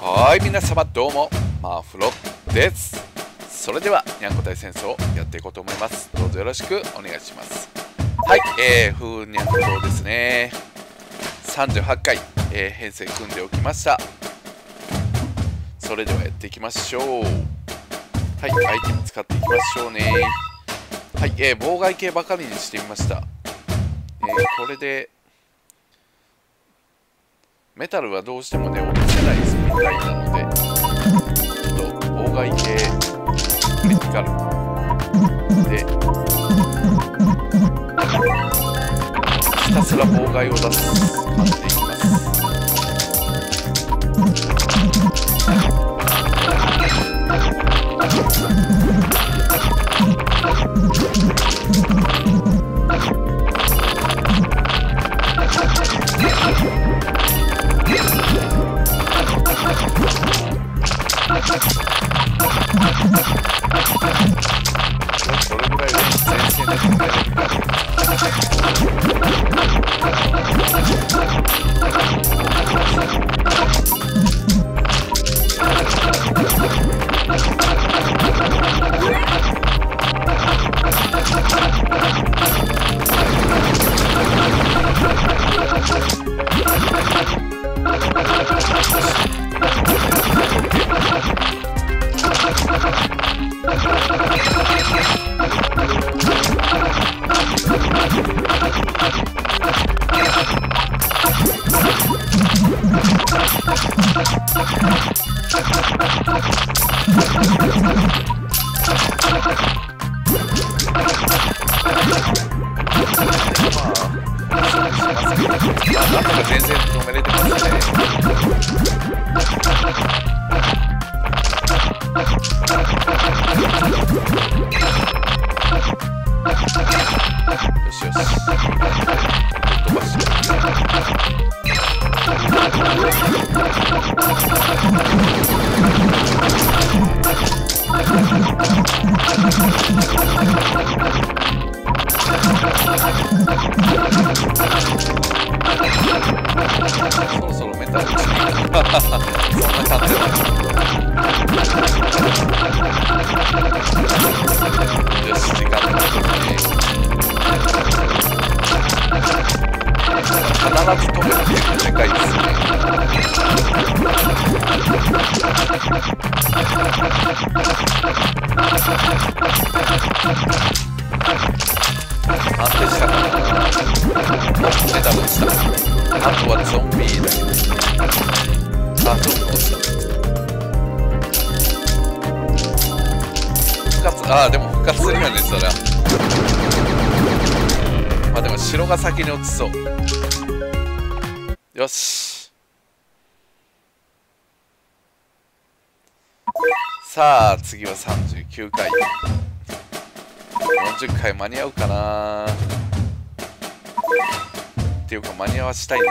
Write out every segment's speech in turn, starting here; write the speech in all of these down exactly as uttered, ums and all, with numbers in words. はい、皆様どうも、マフロです。それではにゃんこ大戦争をやっていこうと思います。どうぞよろしくお願いします。はい、えー、ふーにゃんこ堂ですね。さんじゅうはちかい、えー、編成組んでおきました。それではやっていきましょう。はい、アイテム使っていきましょうね。はい、えー、妨害系ばかりにしてみました。えー、これでメタルはどうしてもね、落とせないみたいなので、ちょっと妨害系クリティカルでひたすら妨害を出す感じでいきます。ああ、でも復活するよね、それは。まあでも白が先に落ちそう。よし、さあ次はさんじゅうきゅうかい、よんじゅっかい間に合うかなっていうか間に合わしたいね。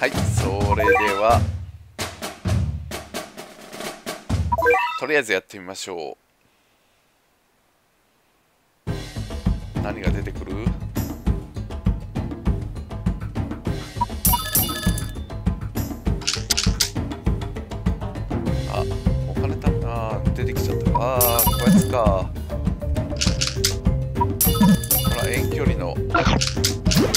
はい、それではとりあえずやってみましょう。何が出てくる？あ、お金たんだ、出てきちゃった。ああ、こいつか。ほら、遠距離の。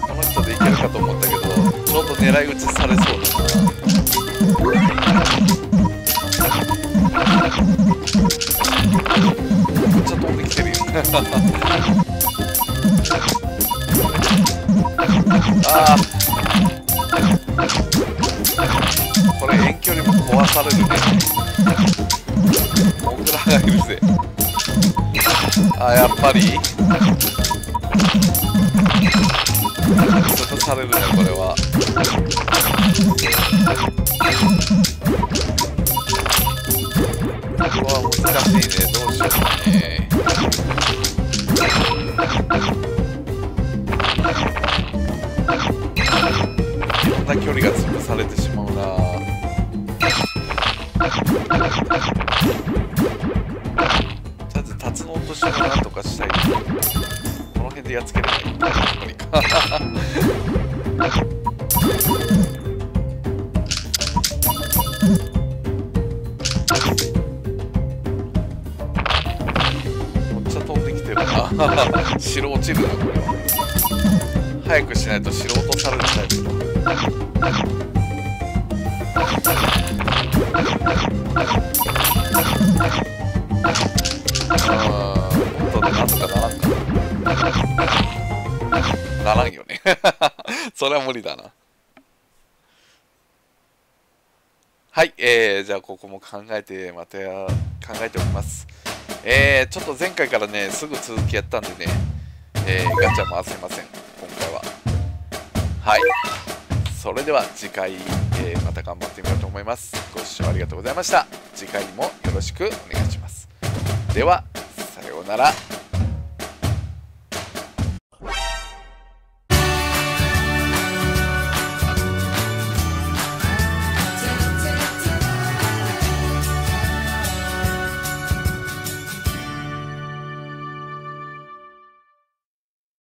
この人でいけるかと思ったけど、ちょうど狙い撃ちされそうだな。めっちゃ飛んできてるよ。ああ、これ遠距離も壊されるね。モグラがいるぜ。あ、やっぱり潰されるね、これは。こは難しいね。どうしようかね。こんな距離が潰されてしまうな。とりあえずタツノオトシをなんとかしたい。この辺でやっつければいい。無理か。城落ちるなこれは。早くしないと城落とされるタイプだ。あーもっとなんとかならんかな。ならんよね。それは無理だな。はい、えー、じゃあここも考えてまた考えておきます。えー、ちょっと前回からねすぐ続きやったんでね、えー、ガチャ回せません今回は。はい、それでは次回、えー、また頑張ってみようと思います。ご視聴ありがとうございました。次回もよろしくお願いします。ではさようなら。